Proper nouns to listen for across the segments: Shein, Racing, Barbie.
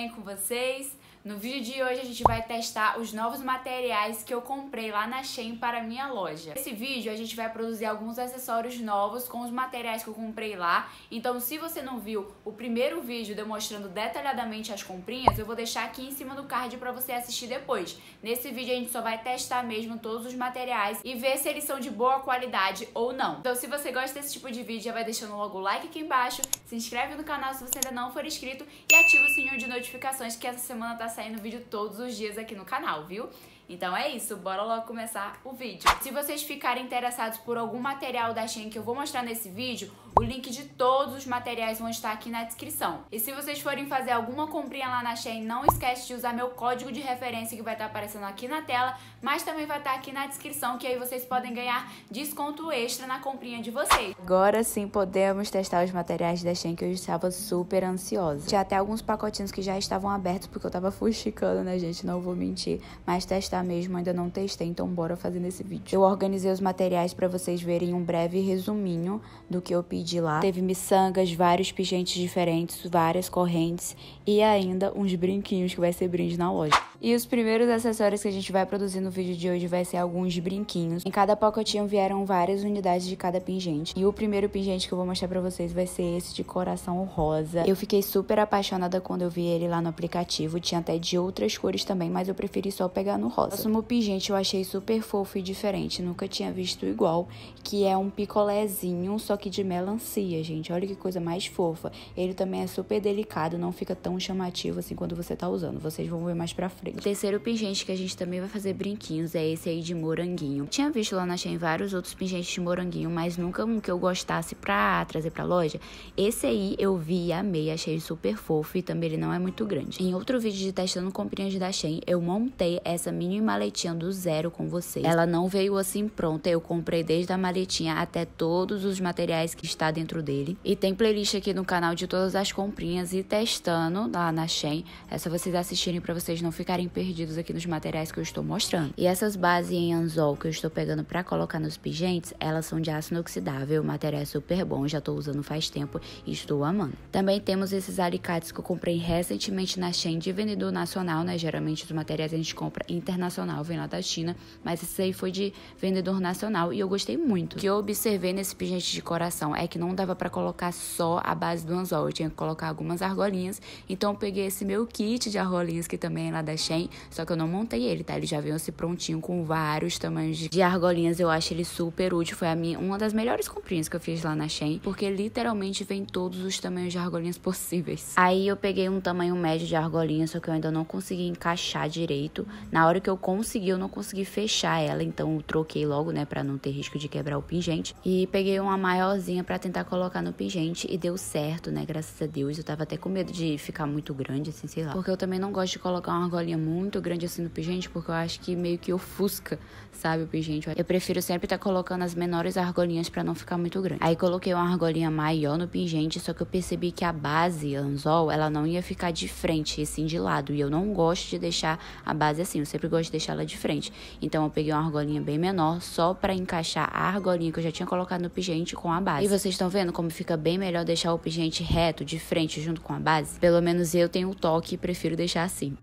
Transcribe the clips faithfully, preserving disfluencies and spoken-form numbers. bem com vocês? No vídeo de hoje a gente vai testar os novos materiais que eu comprei lá na Shein para a minha loja. Nesse vídeo a gente vai produzir alguns acessórios novos com os materiais que eu comprei lá. Então se você não viu o primeiro vídeo de eu mostrando detalhadamente as comprinhas, eu vou deixar aqui em cima do card para você assistir depois. Nesse vídeo a gente só vai testar mesmo todos os materiais e ver se eles são de boa qualidade ou não. Então se você gosta desse tipo de vídeo, já vai deixando logo o like aqui embaixo, se inscreve no canal se você ainda não for inscrito e ativa o sininho de notificações que essa semana tá saindo vídeo todos os dias aqui no canal, viu? Então é isso, bora logo começar o vídeo. Se vocês ficarem interessados por algum material da Shein que eu vou mostrar nesse vídeo, o link de todos os materiais vão estar aqui na descrição. E se vocês forem fazer alguma comprinha lá na Shein, não esquece de usar meu código de referência que vai estar aparecendo aqui na tela, mas também vai estar aqui na descrição, que aí vocês podem ganhar desconto extra na comprinha de vocês. Agora sim podemos testar os materiais da Shein, que eu estava super ansiosa. Tinha até alguns pacotinhos que já estavam abertos, porque eu tava fuxicando, né, gente? Não vou mentir, mas testar mesmo, ainda não testei, então bora fazer nesse vídeo. Eu organizei os materiais pra vocês verem um breve resuminho do que eu pedi lá. Teve miçangas, vários pingentes diferentes, várias correntes e ainda uns brinquinhos que vai ser brinde na loja. E os primeiros acessórios que a gente vai produzir no vídeo de hoje vai ser alguns brinquinhos. Em cada pacotinho vieram várias unidades de cada pingente. E o primeiro pingente que eu vou mostrar pra vocês vai ser esse de coração rosa. Eu fiquei super apaixonada quando eu vi ele lá no aplicativo. Tinha até de outras cores também, mas eu preferi só pegar no rosa. O próximo pingente eu achei super fofo e diferente, nunca tinha visto igual, que é um picolézinho, só que de melancia, gente. Olha que coisa mais fofa. Ele também é super delicado, não fica tão chamativo assim quando você tá usando. Vocês vão ver mais pra frente. O terceiro pingente que a gente também vai fazer brinquinhos é esse aí de moranguinho. Tinha visto lá na Shein vários outros pingentes de moranguinho, mas nunca um que eu gostasse pra trazer pra loja. Esse aí eu vi e amei, achei super fofo e também ele não é muito grande. Em outro vídeo de testando comprinhas da Shein, eu montei essa mini maletinha do zero com vocês. Ela não veio assim pronta, eu comprei desde a maletinha até todos os materiais que está dentro dele. E tem playlist aqui no canal de todas as comprinhas e testando lá na Shein. É só vocês assistirem pra vocês não ficarem perdidos aqui nos materiais que eu estou mostrando. E essas bases em anzol que eu estou pegando pra colocar nos pingentes, elas são de aço inoxidável, o material é super bom, já tô usando faz tempo e estou amando. Também temos esses alicates que eu comprei recentemente na Shein de vendedor nacional, né? Geralmente os materiais a gente compra internacional, nacional, vem lá da China, mas esse aí foi de vendedor nacional e eu gostei muito. O que eu observei nesse pingente de coração é que não dava pra colocar só a base do anzol, eu tinha que colocar algumas argolinhas, então eu peguei esse meu kit de argolinhas que também é lá da Shein, só que eu não montei ele, tá? Ele já veio assim prontinho com vários tamanhos de argolinhas, eu acho ele super útil, foi a minha, uma das melhores comprinhas que eu fiz lá na Shein, porque literalmente vem todos os tamanhos de argolinhas possíveis. Aí eu peguei um tamanho médio de argolinha, só que eu ainda não consegui encaixar direito, na hora que eu consegui, eu não consegui fechar ela, então eu troquei logo, né, pra não ter risco de quebrar o pingente. E peguei uma maiorzinha pra tentar colocar no pingente e deu certo, né, graças a Deus. Eu tava até com medo de ficar muito grande, assim, sei lá. Porque eu também não gosto de colocar uma argolinha muito grande assim no pingente, porque eu acho que meio que ofusca, sabe, o pingente. Eu prefiro sempre tá colocando as menores argolinhas pra não ficar muito grande. Aí coloquei uma argolinha maior no pingente, só que eu percebi que a base, a anzol, ela não ia ficar de frente, e sim de lado. E eu não gosto de deixar a base assim, eu sempre gosto de deixar ela de frente. Então eu peguei uma argolinha bem menor, só pra encaixar a argolinha que eu já tinha colocado no pingente com a base. E vocês estão vendo como fica bem melhor deixar o pingente reto, de frente, junto com a base? Pelo menos eu tenho o toque e prefiro deixar assim.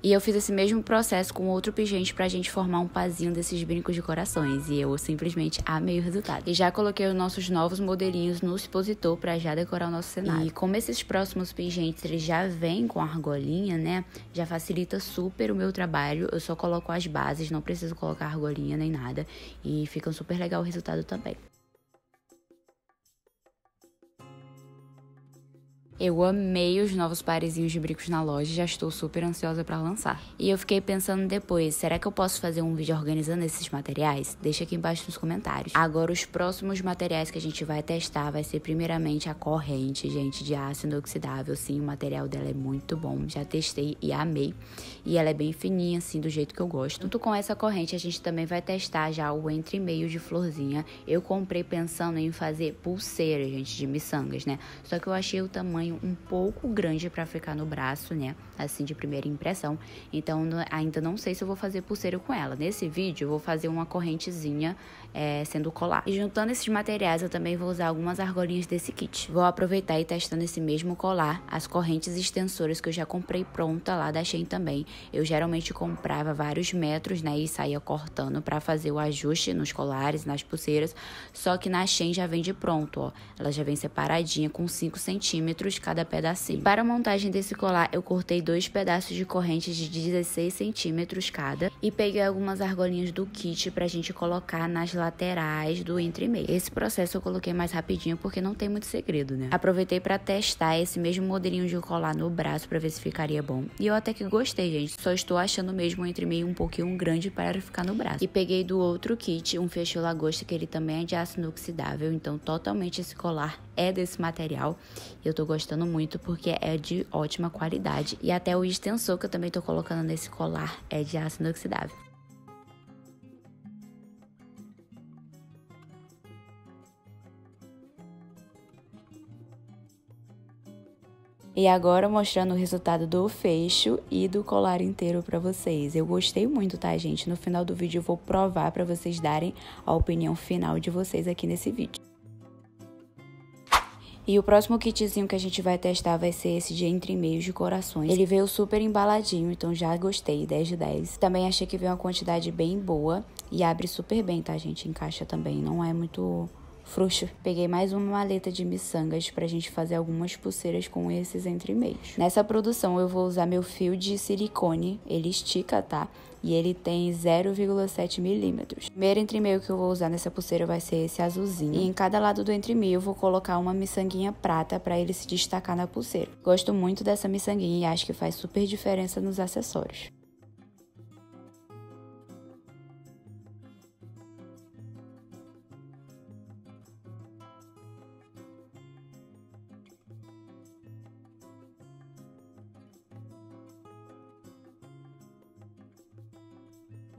E eu fiz esse mesmo processo com outro pingente pra gente formar um pazinho desses brincos de corações. E eu simplesmente amei o resultado. E já coloquei os nossos novos modelinhos no expositor pra já decorar o nosso cenário. E como esses próximos pingentes, eles já vêm com a argolinha, né? Já facilita super o meu trabalho. Eu só coloco as bases, não preciso colocar argolinha nem nada. E fica super legal o resultado também. Eu amei os novos parezinhos de brincos na loja, já estou super ansiosa pra lançar. E eu fiquei pensando depois, será que eu posso fazer um vídeo organizando esses materiais? Deixa aqui embaixo nos comentários. Agora os próximos materiais que a gente vai testar vai ser primeiramente a corrente, gente, de aço inoxidável. Sim, o material dela é muito bom, já testei e amei. E ela é bem fininha, assim, do jeito que eu gosto. Junto com essa corrente a gente também vai testar já o entre meio de florzinha. Eu comprei pensando em fazer pulseira, gente, de miçangas, né? Só que eu achei o tamanho tamanho um pouco grande pra ficar no braço, né? Assim, de primeira impressão. Então, ainda não sei se eu vou fazer pulseira com ela. Nesse vídeo, eu vou fazer uma correntezinha é, sendo colar. E juntando esses materiais, eu também vou usar algumas argolinhas desse kit. Vou aproveitar e testando esse mesmo colar, as correntes extensoras que eu já comprei pronta lá da Shein também. Eu geralmente comprava vários metros, né? E saía cortando pra fazer o ajuste nos colares, nas pulseiras. Só que na Shein já vende pronto, ó. Ela já vem separadinha com cinco centímetros cada pedacinho. E para a montagem desse colar, eu cortei dois pedaços de correntes de dezesseis centímetros cada. E peguei algumas argolinhas do kit pra gente colocar nas laterais do entremeio. Esse processo eu coloquei mais rapidinho porque não tem muito segredo, né? Aproveitei pra testar esse mesmo modelinho de colar no braço pra ver se ficaria bom. E eu até que gostei, gente. Só estou achando mesmo o entremeio um pouquinho grande para ficar no braço. E peguei do outro kit um feixe lagosta que ele também é de aço inoxidável. Então totalmente esse colar é desse material. Eu tô gostando muito porque é de ótima qualidade. E até o extensor que eu também tô colocando nesse colar é de aço inoxidável. E agora mostrando o resultado do fecho e do colar inteiro pra vocês. Eu gostei muito, tá, gente? No final do vídeo eu vou provar pra vocês darem a opinião final de vocês aqui nesse vídeo. E o próximo kitzinho que a gente vai testar vai ser esse de entremeios de corações. Ele veio super embaladinho, então já gostei, dez de dez. Também achei que veio uma quantidade bem boa e abre super bem, tá, gente? Encaixa também, não é muito frouxo. Peguei mais uma maleta de miçangas pra gente fazer algumas pulseiras com esses entremeios. Nessa produção eu vou usar meu fio de silicone, ele estica, tá? E ele tem zero vírgula sete milímetros. O primeiro entremeio que eu vou usar nessa pulseira vai ser esse azulzinho. E em cada lado do entremeio eu vou colocar uma miçanguinha prata pra ele se destacar na pulseira. Gosto muito dessa miçanguinha e acho que faz super diferença nos acessórios.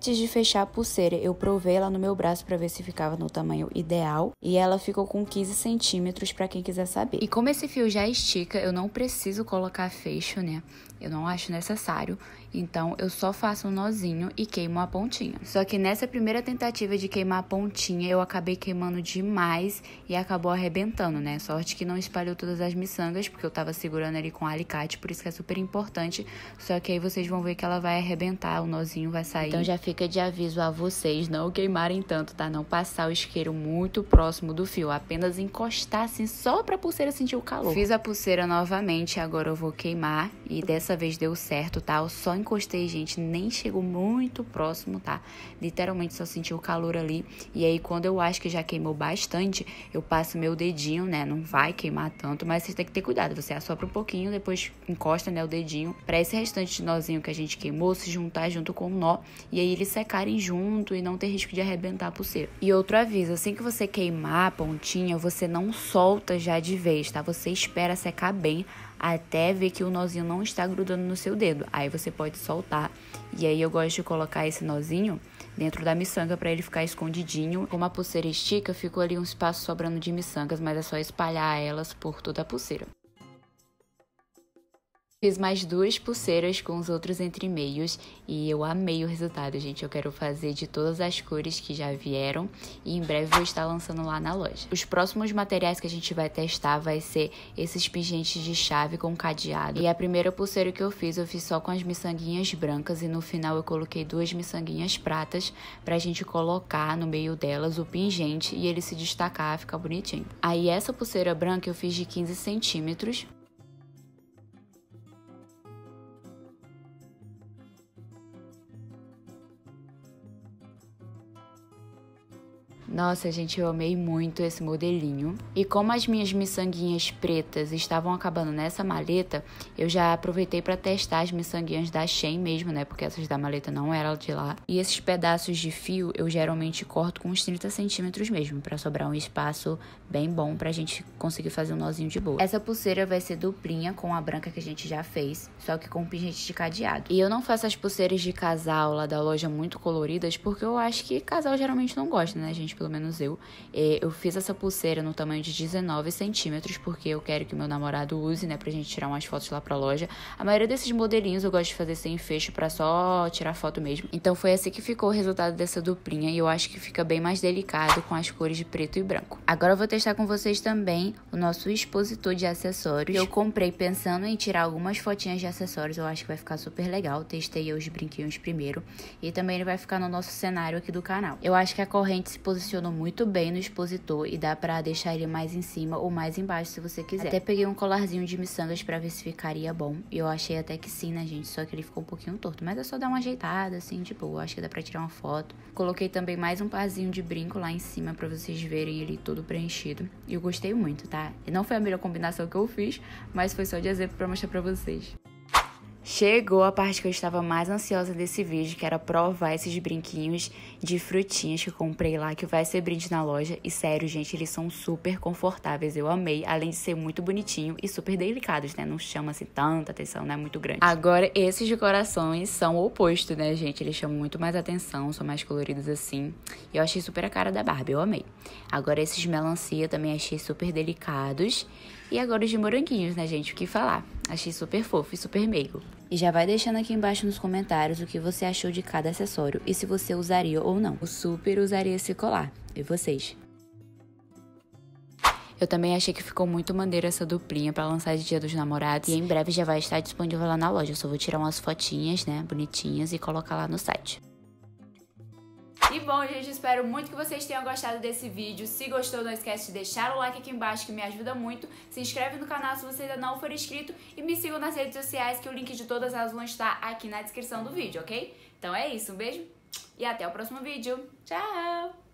Antes de fechar a pulseira, eu provei ela no meu braço pra ver se ficava no tamanho ideal. E ela ficou com quinze centímetros pra quem quiser saber. E como esse fio já estica, eu não preciso colocar fecho, né? Eu não acho necessário. Então, eu só faço um nozinho e queimo a pontinha. Só que nessa primeira tentativa de queimar a pontinha, eu acabei queimando demais e acabou arrebentando, né? Sorte que não espalhou todas as miçangas, porque eu tava segurando ali com um alicate, por isso que é super importante. Só que aí vocês vão ver que ela vai arrebentar, o nozinho vai sair. Então, já fica de aviso a vocês não queimarem tanto, tá? Não passar o isqueiro muito próximo do fio, apenas encostar assim só pra pulseira sentir o calor. Fiz a pulseira novamente, agora eu vou queimar e dessa vez deu certo, tá? Eu só encostei, gente, nem chegou muito próximo, tá? Literalmente só senti o calor ali e aí quando eu acho que já queimou bastante, eu passo meu dedinho, né? Não vai queimar tanto, mas vocês têm que ter cuidado, você assopra um pouquinho, depois encosta, né, o dedinho pra esse restante de nozinho que a gente queimou se juntar junto com o nó e aí eles secarem junto e não ter risco de arrebentar a pulseira. E outro aviso, assim que você queimar a pontinha, você não solta já de vez, tá? Você espera secar bem até ver que o nozinho não está grudando no seu dedo. Aí você pode soltar. E aí eu gosto de colocar esse nozinho dentro da miçanga pra ele ficar escondidinho. Como a pulseira estica, ficou ali um espaço sobrando de miçangas, mas é só espalhar elas por toda a pulseira. Fiz mais duas pulseiras com os outros entremeios e eu amei o resultado, gente. Eu quero fazer de todas as cores que já vieram e em breve vou estar lançando lá na loja. Os próximos materiais que a gente vai testar vai ser esses pingentes de chave com cadeado. E a primeira pulseira que eu fiz, eu fiz só com as miçanguinhas brancas e no final eu coloquei duas miçanguinhas pratas pra gente colocar no meio delas o pingente e ele se destacar, ficar bonitinho. Aí essa pulseira branca eu fiz de quinze centímetros. Nossa, gente, eu amei muito esse modelinho. E como as minhas miçanguinhas pretas estavam acabando nessa maleta, eu já aproveitei pra testar as miçanguinhas da Shein mesmo, né? Porque essas da maleta não eram de lá. E esses pedaços de fio eu geralmente corto com uns trinta centímetros mesmo, pra sobrar um espaço bem bom pra gente conseguir fazer um nozinho de boa. Essa pulseira vai ser duplinha com a branca que a gente já fez, só que com pingente de cadeado. E eu não faço as pulseiras de casal lá da loja muito coloridas, porque eu acho que casal geralmente não gosta, né, gente? pelo menos eu. Eu fiz essa pulseira no tamanho de dezenove centímetros, porque eu quero que meu namorado use, né, pra gente tirar umas fotos lá pra loja. A maioria desses modelinhos eu gosto de fazer sem fecho pra só tirar foto mesmo. Então foi assim que ficou o resultado dessa duplinha, e eu acho que fica bem mais delicado com as cores de preto e branco. Agora eu vou testar com vocês também o nosso expositor de acessórios, que eu comprei pensando em tirar algumas fotinhas de acessórios. Eu acho que vai ficar super legal. Testei os brinquinhos primeiro, e também ele vai ficar no nosso cenário aqui do canal. Eu acho que a corrente se posicionou muito bem no expositor, e dá pra deixar ele mais em cima ou mais embaixo se você quiser. Até peguei um colarzinho de miçangas pra ver se ficaria bom, e eu achei até que sim, né, gente? Só que ele ficou um pouquinho torto, mas é só dar uma ajeitada, assim, tipo, eu acho que dá pra tirar uma foto. Coloquei também mais um parzinho de brinco lá em cima pra vocês verem ele todo preenchido, e eu gostei muito, tá? Não foi a melhor combinação que eu fiz, mas foi só de exemplo pra mostrar pra vocês. Chegou a parte que eu estava mais ansiosa desse vídeo, que era provar esses brinquinhos de frutinhas que eu comprei lá, que vai ser brinde na loja. E sério, gente, eles são super confortáveis, eu amei, além de ser muito bonitinho e super delicados, né? Não chama assim tanta atenção, não é muito grande. Agora, esses decorações são o oposto, né, gente? Eles chamam muito mais atenção, são mais coloridos assim, e eu achei super a cara da Barbie, eu amei. Agora, esses melancia também achei super delicados. E agora os de moranguinhos, né, gente? O que falar? Achei super fofo e super meigo. E já vai deixando aqui embaixo nos comentários o que você achou de cada acessório e se você usaria ou não. Eu super usaria esse colar. E vocês? Eu também achei que ficou muito maneira essa duplinha pra lançar de Dia dos Namorados. E em breve já vai estar disponível lá na loja. Eu só vou tirar umas fotinhas, né, bonitinhas e colocar lá no site. E bom, gente, espero muito que vocês tenham gostado desse vídeo. Se gostou, não esquece de deixar o like aqui embaixo, que me ajuda muito. Se inscreve no canal se você ainda não for inscrito. E me sigam nas redes sociais, que o link de todas elas vão estar aqui na descrição do vídeo, ok? Então é isso, um beijo e até o próximo vídeo. Tchau!